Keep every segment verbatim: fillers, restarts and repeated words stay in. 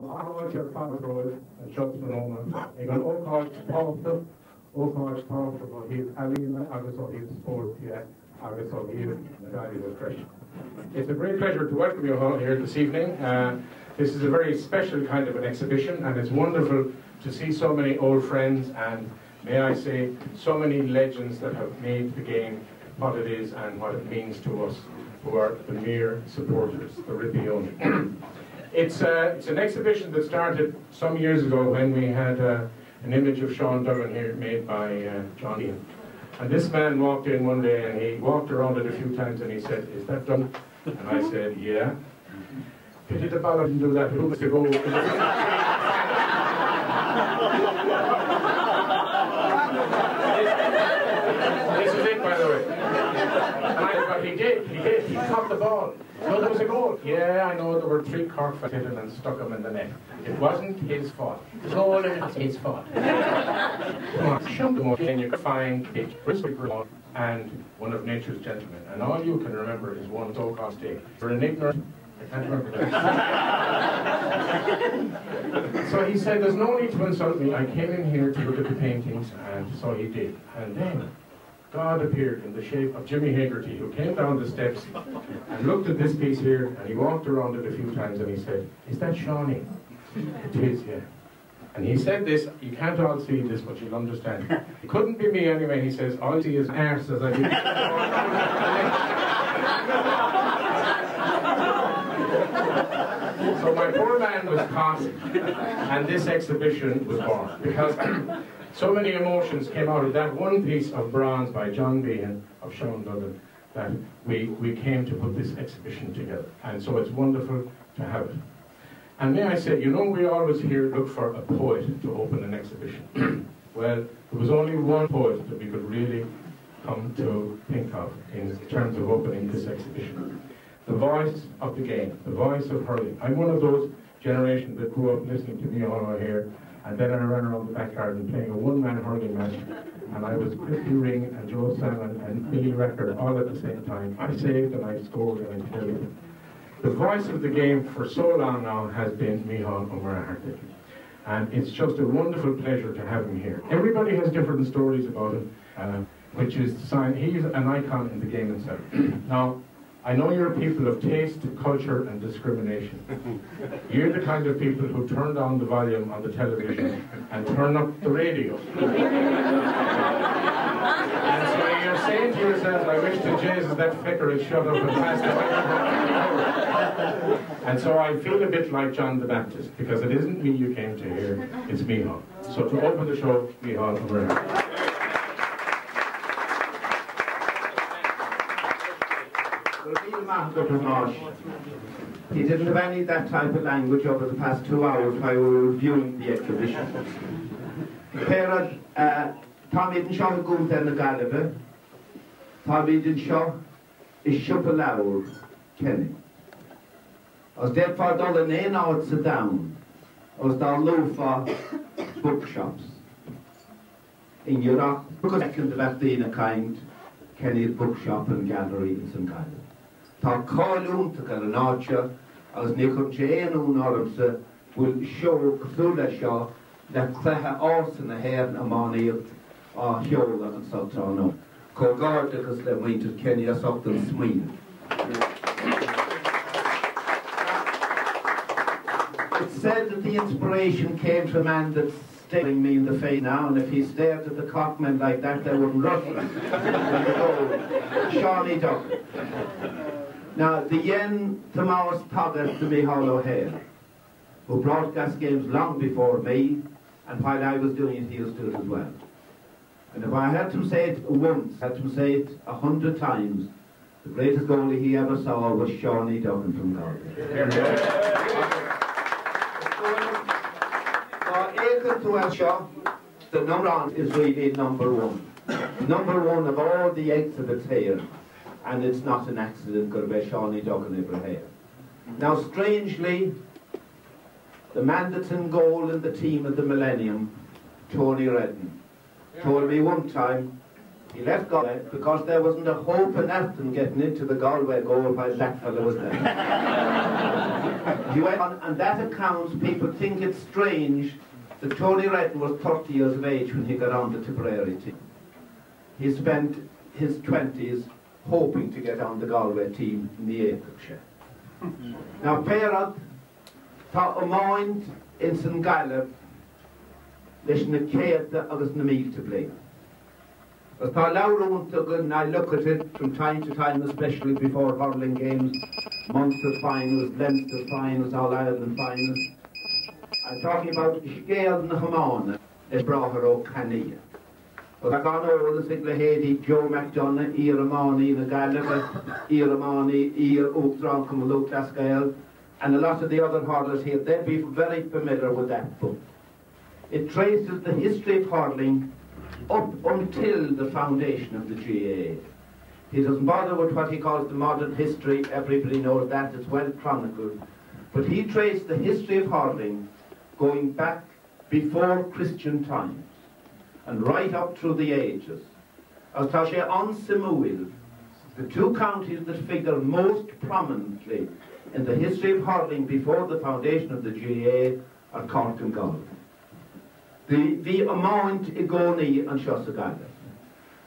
Faragelo Fail a judgment on it. He got all kinds of politics, all kinds of politics on his alien, others on his sport, yeah, others on his value of Christian. It's a great pleasure to welcome you all here this evening. Uh, this is a very special kind of an exhibition, and it's wonderful to see so many old friends and, may I say, so many legends that have made the game what it is and what it means to us who are the mere supporters, the Rippy only. It's, uh, it's an exhibition that started some years ago when we had uh, an image of Sean Duggan here made by uh, John Ian. And this man walked in one day and he walked around it a few times and he said, "Is that done?" And I said, "Yeah." Pity the ballad didn't do that, who was to go? This is it, by the way. And I, but he did, he did, he caught the ball. No, there was a goal. Yeah, I know, there were three Cork fans hit him and stuck him in the net. It wasn't his fault. It's all his fault. Then you find it Bristol Brown and one of nature's gentlemen. And all you can remember is one so-called day. For an ignorant, I can't remember that. So he said, "There's no need to insult me. I came in here to look at the paintings," and so he did. And then God appeared in the shape of Jimmy Hagerty, who came down the steps and looked at this piece here, and he walked around it a few times and he said, "Is that Shawnee?" "It is, yeah." And he said this, you can't all see this, but you'll understand. "It couldn't be me anyway," he says, "all I see is arse as I do." So my poor man was caught, and this exhibition was born, because so many emotions came out of that one piece of bronze by John Behan of Sean Duggan that we, we came to put this exhibition together. And so it's wonderful to have it. And may I say, you know, we always here look for a poet to open an exhibition. Well, there was only one poet that we could really come to think of in terms of opening this exhibition. The voice of the game, the voice of hurling. I'm one of those generations that grew up listening to me all over here. And then I ran around the back garden playing a one-man hurling match, and I was Christy Ring and Joe Salmon and Billy Record all at the same time. I saved and I scored and I killed. The voice of the game for so long now has been Mícheál Ó Muircheartaigh, and it's just a wonderful pleasure to have him here. Everybody has different stories about him, uh, which is the sign he's an icon in the game himself. Now, I know you're people of taste, culture, and discrimination. You're the kind of people who turn down the volume on the television and turn up the radio. And so you're saying to yourself, "I wish to Jesus that flicker had shut up and passed away." And so I feel a bit like John the Baptist, because it isn't me you came to hear, it's Mícheál. So to open the show, Mícheál Ó Muircheartaigh. He didn't have any of that type of language over the past two hours while we were reviewing the exhibition. Pera Tommy didn't show a good and a Gallagher. Tommy didn't show a shuffle hour, Kenny. As therefore, dollar nine hours down, as dollar low for bookshops. In Europe, second of the kind, Kenny's bookshop and gallery in Saint Gallen. Tá cáilún tá gan an áte agus ní chun sé éanún áramsa bhfuil seoirú lei seo le chluthe ásan na héan amáíocht á sheol an Saltánó. Có gáirdagus le muointear Kenya soachtain smaoin. It's said that the inspiration came from a man that's staring me in the face now, and if he stared at the cockmen like that, they wouldn't rush him. Shawnee Dornan. Now, the Yen Thomas Taggart to Mícheál O'Hare, who broadcast games long before me, and while I was doing it, he was doing it as well. And if I had to say it once, I had to say it a hundred times, the greatest goalie he ever saw was Shawnee Duggan from Galway. Now, Éireann to Elshaw, the number one is really number one. Number one of all the exhibits here. And it's not an accident, going to be Shawnee Duggan over here. Now, strangely, the man that's in goal in the team of the millennium, Tony Reddin, told me one time he left Galway because there wasn't a hope in Elton getting into the Galway goal while that fellow was there. He went on, and that accounts, people think it's strange that Tony Reddin was thirty years of age when he got on the Tipperary team. He spent his twenties hoping to get on the Galway team in the Ayrshire. Now, Péireadh, tá amáint in Saint Gallup, leis na céadda agus na mílte bliain. As tá labhrún tugan, and I look at it from time to time, especially before hurling games, Munster finals, Leinster finals, All Ireland finals. I'm talking about scéal na Chamána, is brathair ó Canilla. But I got over the single Hedy, Joe McDonough, Iramani, the Gallagher, Iramani, Ir Oakdron, Kamaluk Cascale, and a lot of the other hurlers here, they'd be very familiar with that book. It traces the history of hurling up until the foundation of the G A A. He doesn't bother with what he calls the modern history, everybody knows that, it's well chronicled. But he traced the history of hurling going back before Christian times and right up through the ages. As tá sé an Simúil, the two counties that figure most prominently in the history of hurling before the foundation of the G A A are Cork and Galway. The, the amount Igoni and Shosagada.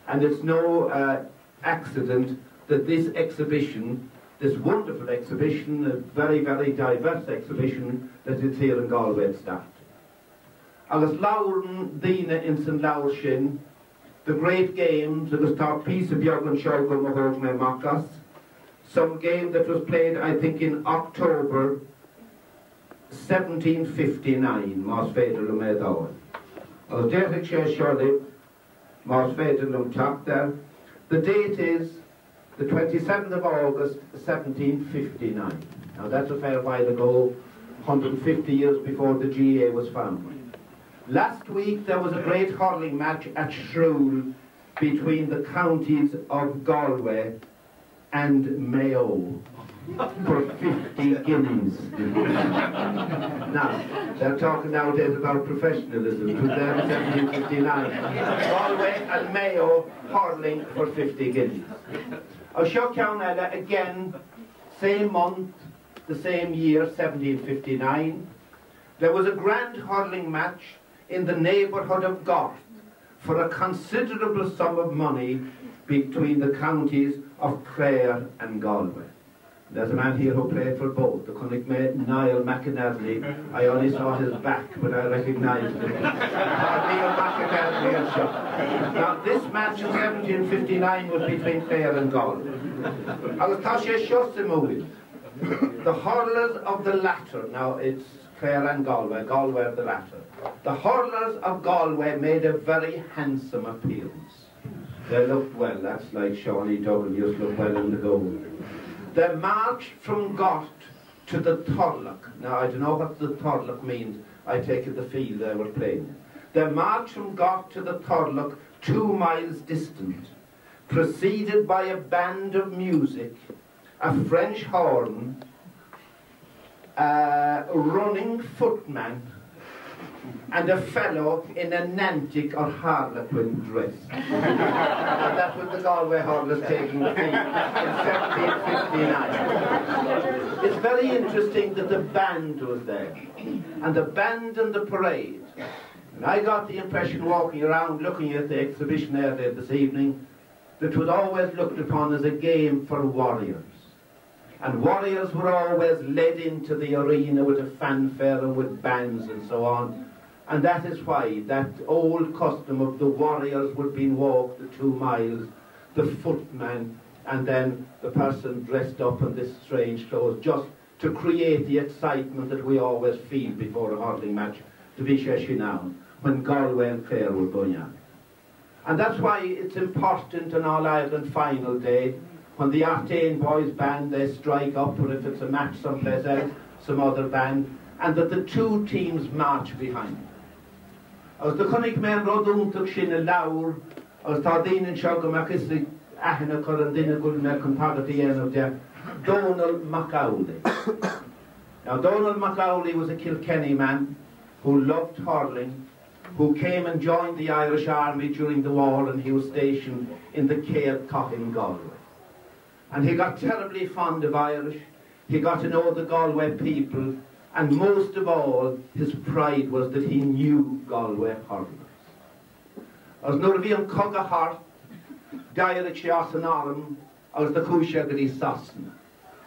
And it's no uh, accident that this exhibition, this wonderful exhibition, a very, very diverse exhibition that is here in Galway at start. Agus Lauren Dina in Saint Laur Shin, the great games, agus tá piece of Björn Sjögren Mahog me Makas, some game that was played, I think, in October seventeen fifty-nine, Mas Federlum Edowen. As Derek says, surely, Mas Federlum talked there. The date is the twenty-seventh of August, seventeen fifty-nine. Now that's a fair while ago, one hundred fifty years before the G A A was founded. Last week there was a great hurling match at Shrule between the counties of Galway and Mayo for fifty guineas. Now, they're talking nowadays about professionalism, two thousand seventeen fifty-nine. Galway and Mayo hurling for fifty guineas. Seo Ceann Eile, again, same month, the same year, seventeen fifty-nine, there was a grand hurling match in the neighbourhood of Garth for a considerable sum of money between the counties of Clare and Galway. There's a man here who played for both, the Cunning mate, Niall McInerney. I only saw his back, but I recognised him. Niall McInerney and Shaw. Now, this match in seventeen fifty-nine was between Clare and Galway. The hurlers of the latter, now it's Clare and Galway, Galway of the latter. The hurlers of Galway made a very handsome appearance. They looked well, that's like Shawnee Dornan used to look well in the goal. They marched from Garth to the Thorlock. Now, I don't know what the Thorlock means. I take it the field they were playing. They marched from Garth to the Thorlock, two miles distant, preceded by a band of music, a French horn, a running footman, and a fellow in a Nantic or Harlequin dress. And that was the Galway hurlers taking the field in seventeen fifty-nine. It's very interesting that the band was there, and the band and the parade. And I got the impression walking around, looking at the exhibition earlier this evening, that was always looked upon as a game for warriors. And warriors were always led into the arena with a fanfare and with bands and so on. And that is why that old custom of the warriors would be walked the two miles, the footman, and then the person dressed up in this strange clothes, just to create the excitement that we always feel before a hurling match, to be Sheshinaun, when Galway and Clare were going on. And that's why it's important on All Ireland final day, when the Artane boys band, they strike up, or if it's a match someplace else, some other band, and that the two teams march behind. As the Cunning men rode on to Shin and Laur, as Tardin and Shogamakis, Ahina Corandina Gulmer, Compagatian of their Donald MacAuley. Now, Donald MacAuley was a Kilkenny man who loved hurling, who came and joined the Irish Army during the war, and he was stationed in the Cape Cod in Galway. And he got terribly fond of Irish. He got to know the Galway people, and most of all, his pride was that he knew Galway hurlers. As nor bhíonn cogadh hart, daire cheas an arm, as the cúisegari sasna,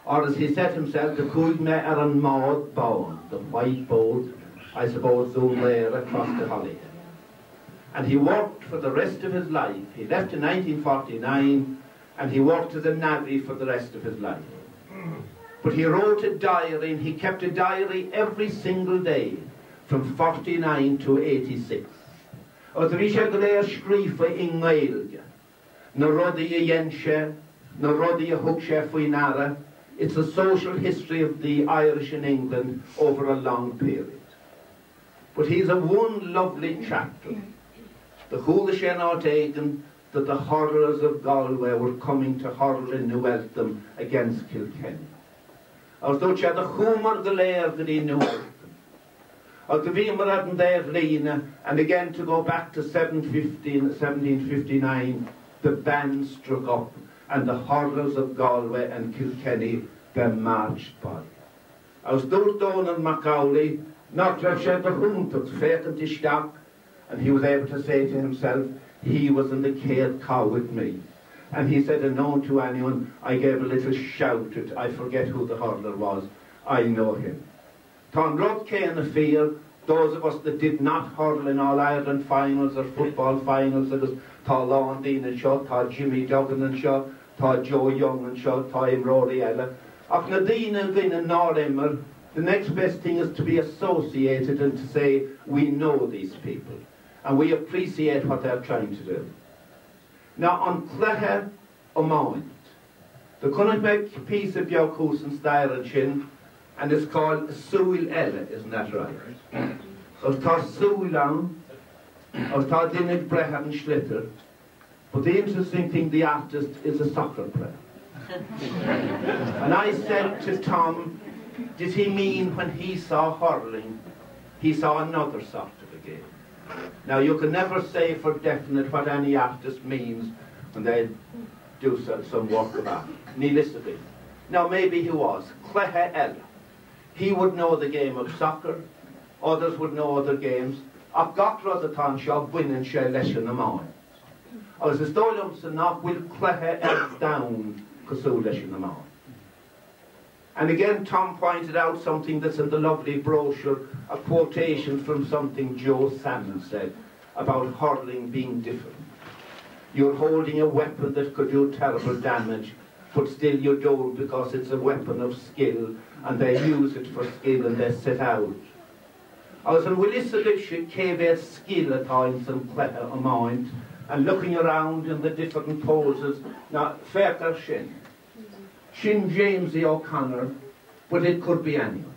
or as he said himself, the cúig me ar an maud báin, the white boat, I suppose, zoom there across the holly. And he worked for the rest of his life. He left in nineteen forty-nine, and he worked as a navvy for the rest of his life. But he wrote a diary, and he kept a diary every single day, from forty-nine to eighty-six. As the Mícheál Ó Muircheartaigh in Gaelge, na rudí a yense, na rudí a hugse faoi nara. It's a social history of the Irish in England over a long period. But he's a one lovely chapter. The Chuile Sean Duggan that the hurlers of Galway were coming to hurl in New Eltham against Kilkenny. As though she had a humor the lair that he knew. As the Beamer hadn't there Lena, and again to go back to seventeen fifty-nine, the band struck up, and the hurlers of Galway and Kilkenny were marched by. As though Donald MacAuley, not to have shed the hunt of frequency stock, and he was able to say to himself, he was in the Caird cow with me. And he said, unknown to anyone, I gave a little shout at, I forget who the hurler was, I know him. Tán rud cén a fíor, those of us that did not hurl in all Ireland finals or football finals, it was Tá Lán Dín and Shaw, Tá Jimmy Duggan and Shaw, Tá Joe Young and Shaw, Tá Imróí Ella. Ach na Dín and Dín and Nár Imr, the next best thing is to be associated and to say, we know these people. And we appreciate what they're trying to do. Now, on Clehe O'Moint, the Cunningbeg piece of Biocusan's Diarachin, and it's called Suil Ella, isn't that right? Of Tar Suilan, of Tar Dinnig Breher and Schlitter, but the interesting thing, the artist is a soccer player. And I said to Tom, did he mean when he saw hurling, he saw another sort of a game? Now, you can never say for definite what any artist means when they do some work of art. Nilisabeth. Now, maybe he was. Clehe Ella. He would know the game of soccer. Others would know other games. I've got rather than shall win and shall leshen them on. I was a stolen son of will Clehe Ella down because so leshen them on. And again, Tom pointed out something that's in the lovely brochure, a quotation from something Joe Salmon said about hurling being different. You're holding a weapon that could do terrible damage, but still you don't because it's a weapon of skill, and they use it for skill and they set out. As an Willisabisha came their skill at times and clever a mind, and looking around in the different poses, now, Ferker Shin. Shin Jamesy O'Connor, but it could be anyone.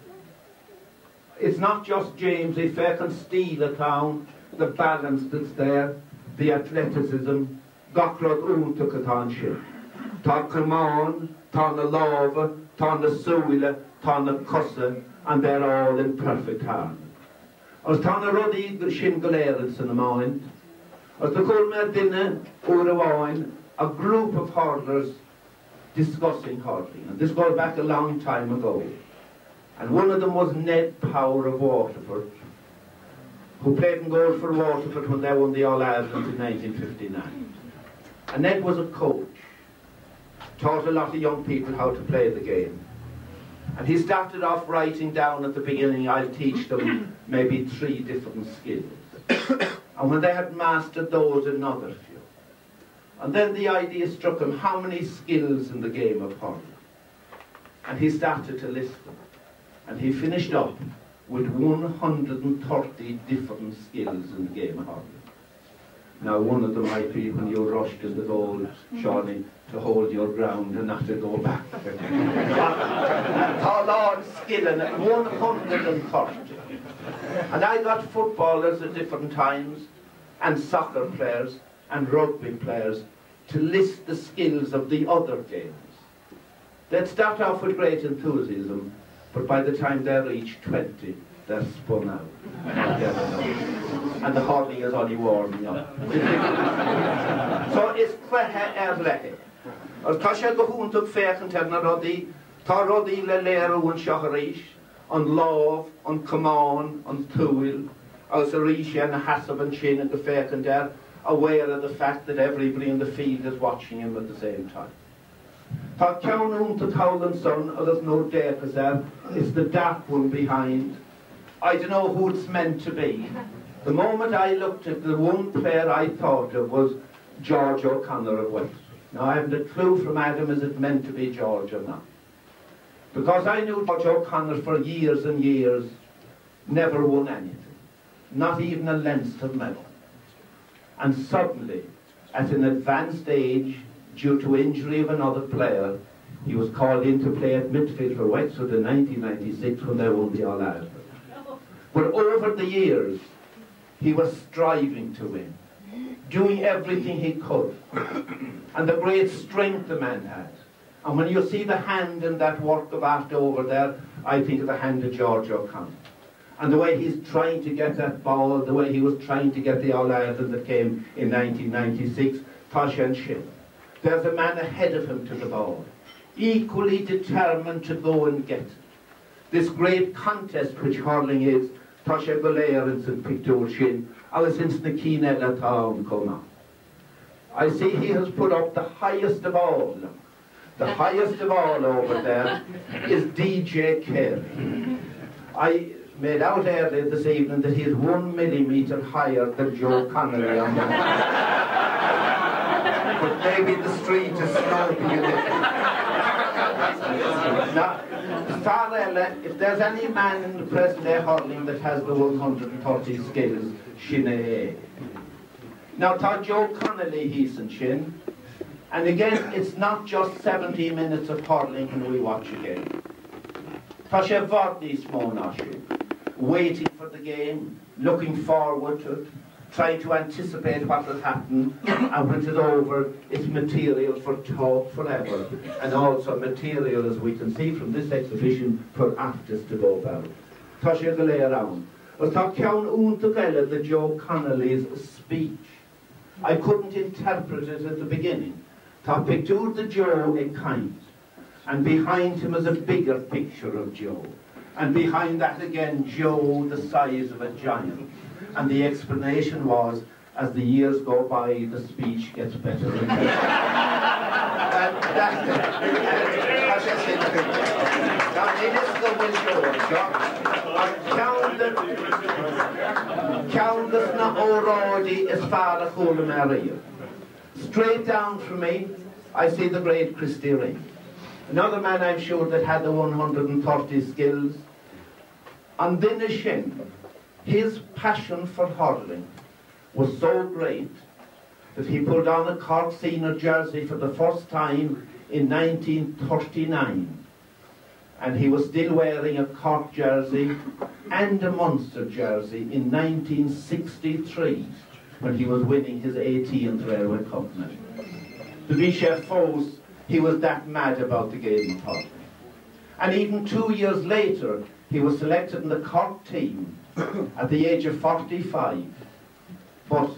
It's not just James, if I can steal a town, the balance that's there, the athleticism, Gochrod Untukatan Shin. Tá Kermán, Tá na Lábha, Tá na Suile, Tá na Cusa, and they're all in perfect harmony. As Tá na Rudí Shin Galéireann in a mind, as the Culmer Dinner, Uruwain, a group of hurlers discussing hurling, and this goes back a long time ago. And one of them was Ned Power of Waterford, who played in goal for Waterford when they won the All Ireland in nineteen fifty-nine. And Ned was a coach, taught a lot of young people how to play the game. And he started off writing down at the beginning, I'll teach them maybe three different skills. And when they had mastered those, another few. And then the idea struck him, how many skills in the game of hurling? And he started to list them. And he finished up with one hundred and thirty different skills in the game of hurling. Now, one of them might be when you're rushed in the goal, Shawnee, to hold your ground and not to go back. How large skill in it, one hundred and thirty. And I got footballers at different times, and soccer players, and rugby players to list the skills of the other games. They'd start off with great enthusiasm, but by the time they reach twenty, they're spun out. And the hurling is only warming up. So it's Clehe Erlehe. As Tasha Gohun took Fech and Terna Roddy, Tá rodí le léirúin seach a ríis, an lámh, an cumáin, an túil, as a ríis and a hassab and chin at the fair and there, aware of the fact that everybody in the field is watching him at the same time. Tá ceannún to Towland Son, or there's no day because there, is the dark one behind. I don't know who it's meant to be. The moment I looked at the one player I thought of was George O'Connor of Wales. Now I haven't a clue from Adam is it meant to be George or not. Because I knew George O'Connor for years and years, never won anything. Not even a Leinster medal. And suddenly, at an advanced age, due to injury of another player, he was called in to play at midfield for Wexford in nineteen ninety-six when they won the All-Ireland. But over the years, he was striving to win, doing everything he could, and the great strength the man had. And when you see the hand in that work of art over there, I think of the hand of George O'Connor. And the way he's trying to get that ball, the way he was trying to get the All-Ireland that came in nineteen ninety-six, Tosh and Shin. There's a man ahead of him to the ball, equally determined to go and get it. This great contest which hurling is, Tosha Belair and Saint Pictou Shin, ever since the Keenella Town come on. I see he has put up the highest of all. The highest of all over there is D J Kerry. I made out earlier this evening that he is one millimetre higher than Joe Connolly on that. But maybe the street is sloping a little. Now, Faragelo, if there's any man in the present day hurling that has the one hundred thirty skills, Shinne. Now, Tá Joe Connolly he's in Shin. And again, it's not just seventy minutes of hurling when we watch a game. Tá sé bhortaí smóna Shin. Waiting for the game, looking forward to it, trying to anticipate what will happen, and when it's over, it's material for talk forever, and also material, as we can see from this exhibition, for artists to go about. Tá sé go lé around. But tá ceannún to gaile the Joe Connolly's speech. I couldn't interpret it at the beginning. Tá pictured the Joe in kind, and behind him is a bigger picture of Joe. And behind that again, Joe, the size of a giant. And the explanation was, as the years go by, the speech gets better and better. And that's it. That's just it. Now, it is the window of God. And countless na already as far as Holy Maria. Straight down from me, I see the great Christy Ring. Another man, I'm sure, that had the one hundred thirty skills. And Dinah Shin, his passion for hurling was so great that he pulled on a Cork senior jersey for the first time in nineteen thirty-nine. And he was still wearing a Cork jersey and a Munster jersey in nineteen sixty-three when he was winning his eighteenth Railway Cup match. The Mícheál Ó, he was that mad about the game of hurling. And even two years later, he was selected in the Cork team at the age of forty-five. But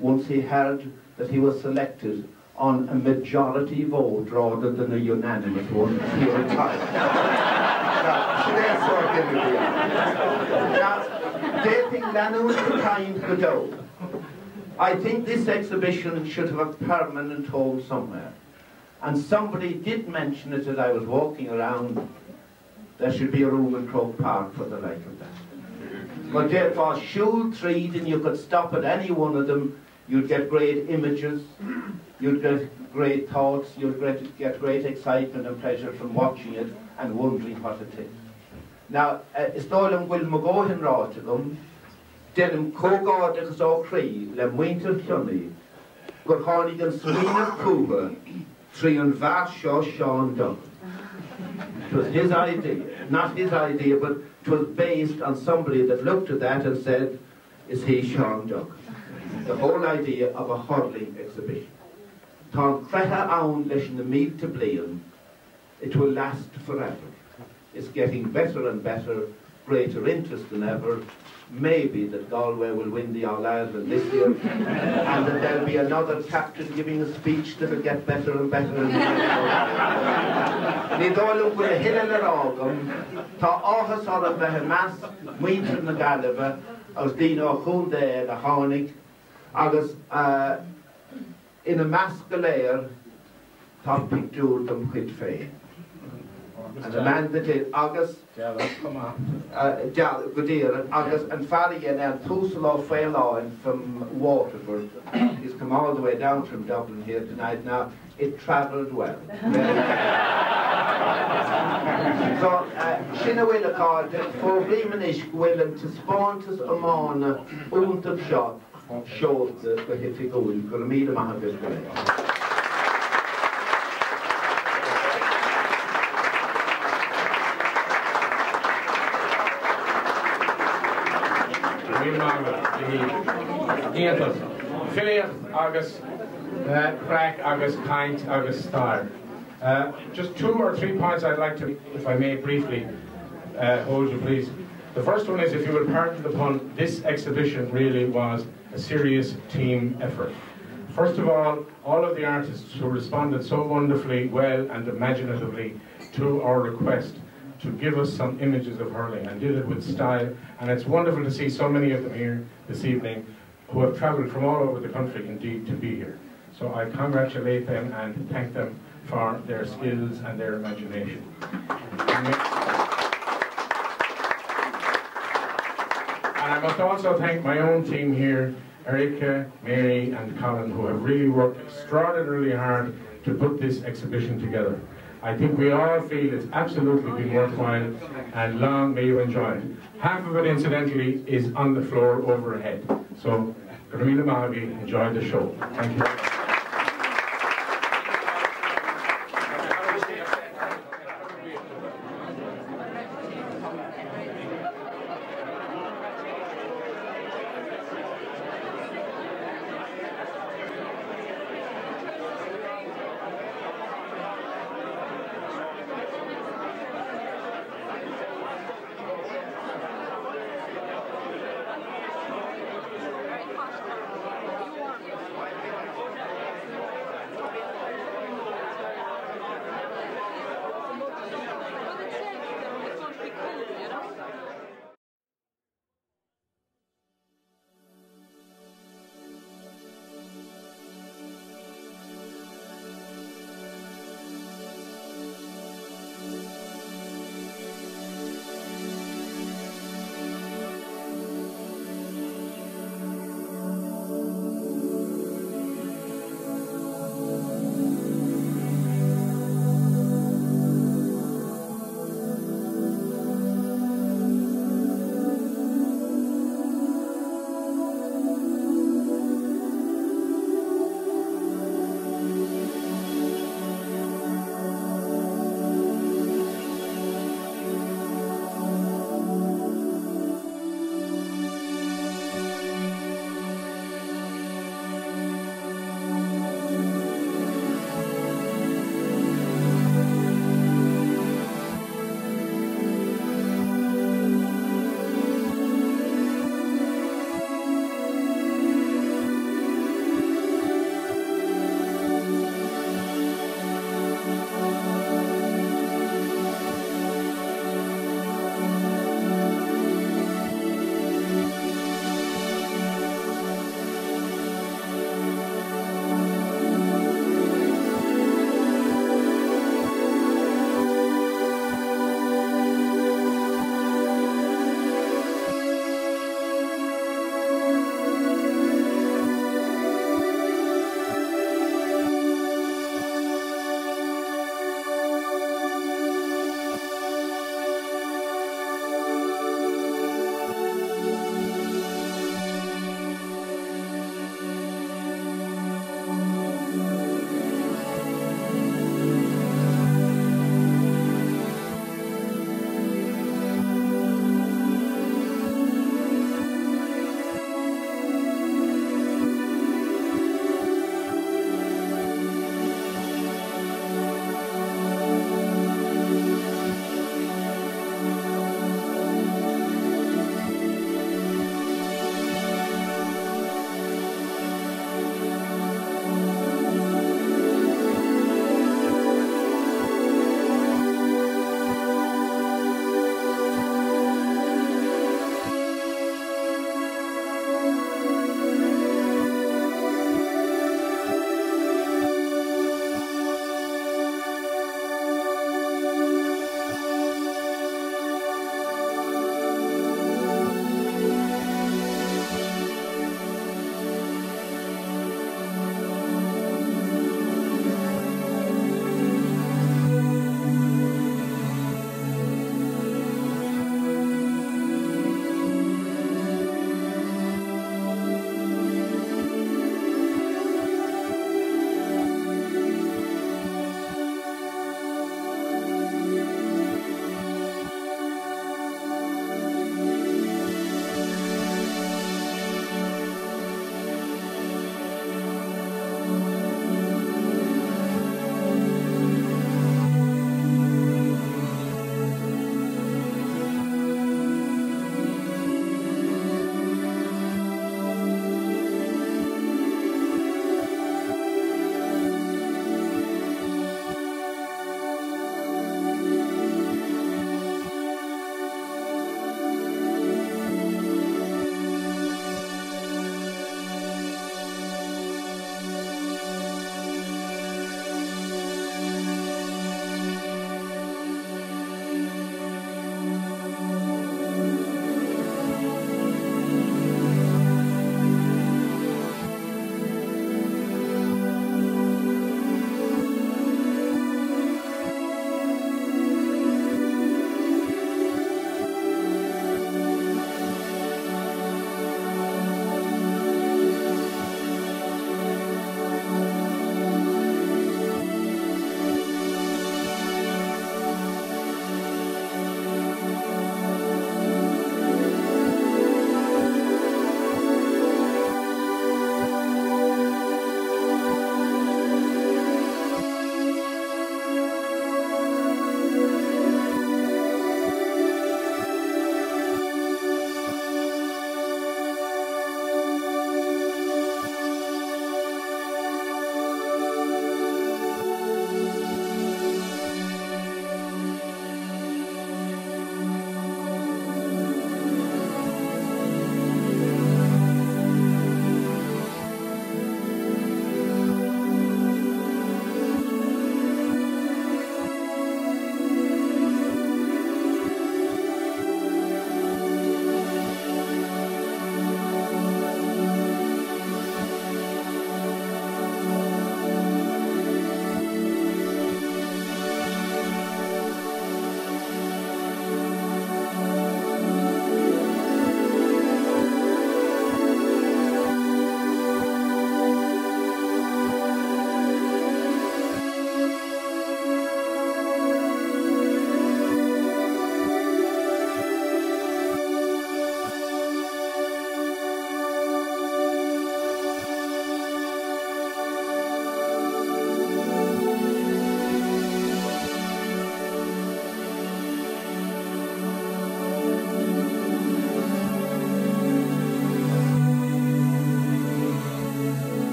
once he heard that he was selected on a majority vote rather than a unanimous one, he retired. Now, dating Lanúin kind Godot, I think this exhibition should have a permanent home somewhere. And somebody did mention it as I was walking around, there should be a room in Croke Park for the like of that. But therefore, Shul Treat, and you could stop at any one of them, you'd get great images, you'd get great thoughts, you'd get, get great excitement and pleasure from watching it and wondering what it is. Now, Istóilm Gwil Magohin Rátigum, Denim Kogardig Zokri, Lem Winter Kyuni, Gorhanigan Serena Kuba, Three and Varshaw Sean Duggan. It was his idea, not his idea, but it was based on somebody that looked at that and said, is he Sean Duggan? The whole idea of a hurling exhibition. Tá creatha ann leis na mílte bliain, it will last forever. It's getting better and better, greater interest than ever, maybe that Galway will win the All Ireland this year, and that there'll be another captain giving a speech that'll get better and better and better. Ní dóilm go le hile le rágam, tá áthas ortha bheith meas muintir na Gaillimhe agus daoine ó chun dé na tháinig, agus ina meas go léir tá pictiúr dom chuid féin. And the man that did August, come on, Goodyear, August, and Faragelo now Faragelo Fail from Waterford. He's come all the way down from Dublin here tonight. Now it travelled well. So Sina will card for Blimanish willing to sponsors a man und of shot showed the specific oil for me to Mahavis. Gaeltas, Filiach agus Crack agus Pint agus Star. Just two or three points I'd like to, if I may, briefly uh, hold you, please. The first one is, if you will pardon the pun, this exhibition really was a serious team effort. First of all, all of the artists who responded so wonderfully well and imaginatively to our request to give us some images of hurling, and did it with style, and it's wonderful to see so many of them here this evening who have travelled from all over the country indeed to be here. So I congratulate them and thank them for their skills and their imagination. And I must also thank my own team here, Erica, Mary and Colin, who have really worked extraordinarily hard to put this exhibition together. I think we all feel it's absolutely been worthwhile, and long may you enjoy it. Half of it, incidentally, is on the floor overhead. So, Ramila Mahavi, enjoy the show. Thank you.